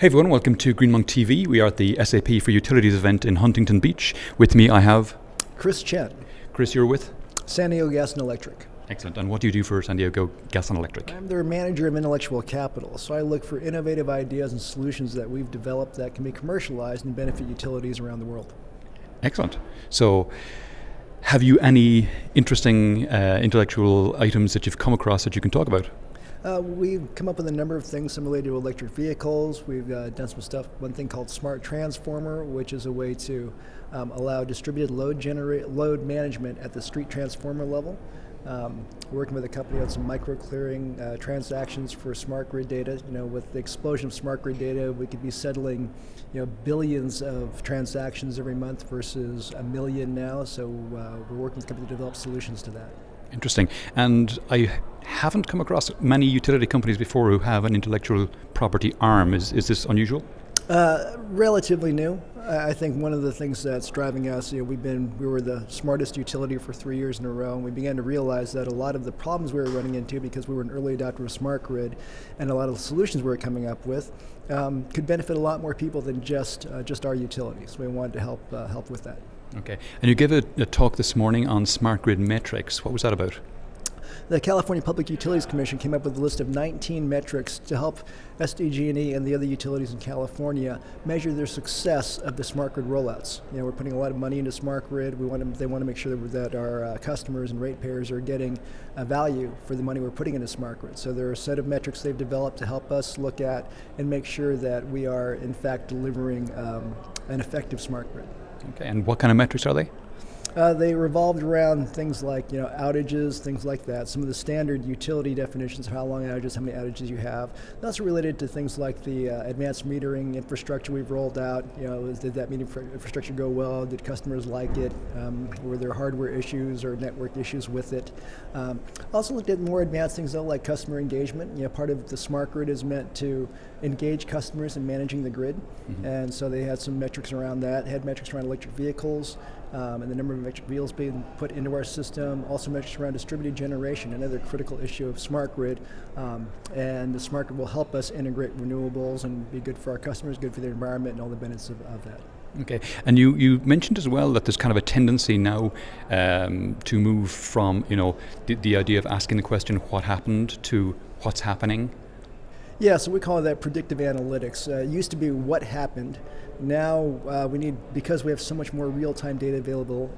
Hey everyone, welcome to GreenMonk TV. We are at the SAP for Utilities event in Huntington Beach. With me I have... Chris Chen. Chris, you're with? San Diego Gas and Electric. Excellent. And what do you do for San Diego Gas and Electric? I'm their manager of intellectual capital. So I look for innovative ideas and solutions that we've developed that can be commercialized and benefit utilities around the world. Excellent. So have you any interesting intellectual items that you've come across that you can talk about? We've come up with a number of things, some related to electric vehicles. We've done some stuff, one thing called Smart Transformer, which is a way to allow distributed load management at the street transformer level. Working with a company on some micro-clearing transactions for smart grid data. You know, with the explosion of smart grid data, we could be settling, you know, billions of transactions every month versus a million now. So we're working with a company to develop solutions to that. Interesting. And I haven't come across many utility companies before who have an intellectual property arm. Is this unusual? Relatively new. I think one of the things that's driving us, you know, we were the smartest utility for 3 years in a row, and we began to realize that a lot of the problems we were running into, because we were an early adopter of smart grid, and a lot of the solutions we were coming up with could benefit a lot more people than just our utilities. We wanted to help with that. Okay, and you gave a talk this morning on smart grid metrics. What was that about? The California Public Utilities Commission came up with a list of 19 metrics to help SDG&E and the other utilities in California measure their success of the smart grid rollouts. You know, we're putting a lot of money into smart grid. They want to make sure that our customers and ratepayers are getting value for the money we're putting into smart grid. So there are a set of metrics they've developed to help us look at and make sure that we are, in fact, delivering an effective smart grid. Okay, and what kind of metrics are they? They revolved around things like, you know, outages, things like that. Some of the standard utility definitions of how long outages, how many outages you have. And also related to things like the advanced metering infrastructure we've rolled out. You know, did that metering infrastructure go well? Did customers like it? Were there hardware issues or network issues with it? Also looked at more advanced things though, like customer engagement. You know, part of the smart grid is meant to engage customers in managing the grid, and so they had some metrics around that. Had metrics around electric vehicles. And the number of electric wheels being put into our system, also metrics around distributed generation, another critical issue of smart grid. And the smart grid will help us integrate renewables and be good for our customers, good for the environment, and all the benefits of that. Okay, and you mentioned as well that there's kind of a tendency now to move from, you know, the idea of asking the question, what happened, to what's happening. Yeah, so we call that predictive analytics. It used to be what happened. Now we need, because we have so much more real-time data available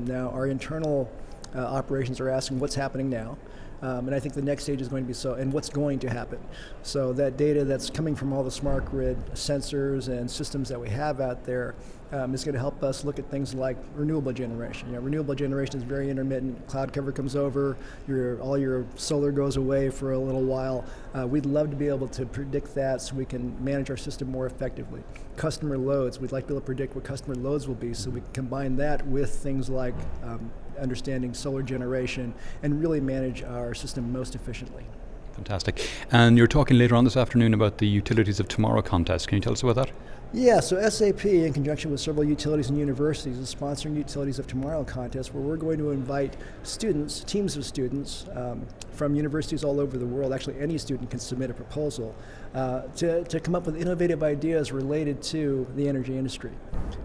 now, our internal operations are asking what's happening now. And I think the next stage is going to be and what's going to happen. So that data that's coming from all the smart grid sensors and systems that we have out there is going to help us look at things like renewable generation. You know, renewable generation is very intermittent. Cloud cover comes over, all your solar goes away for a little while. We'd love to be able to predict that so we can manage our system more effectively. Customer loads, we'd like to be able to predict what customer loads will be, so we can combine that with things like understanding solar generation and really manage our system most efficiently. Fantastic. And you're talking later on this afternoon about the Utilities of Tomorrow contest. Can you tell us about that? Yeah, so SAP, in conjunction with several utilities and universities, is sponsoring Utilities of Tomorrow contest, where we're going to invite students, teams of students from universities all over the world. Actually, any student can submit a proposal to come up with innovative ideas related to the energy industry.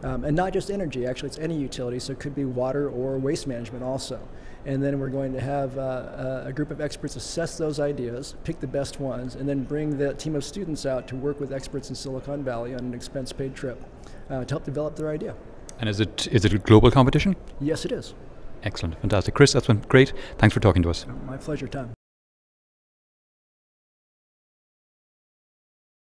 And not just energy, actually, it's any utility, so it could be water or waste management also. And then we're going to have a group of experts assess those ideas, pick the best ones, and then bring that team of students out to work with experts in Silicon Valley on an expense-paid trip to help develop their idea. And is it a global competition? Yes, it is. Excellent. Fantastic. Chris, that's been great. Thanks for talking to us. My pleasure, Tom.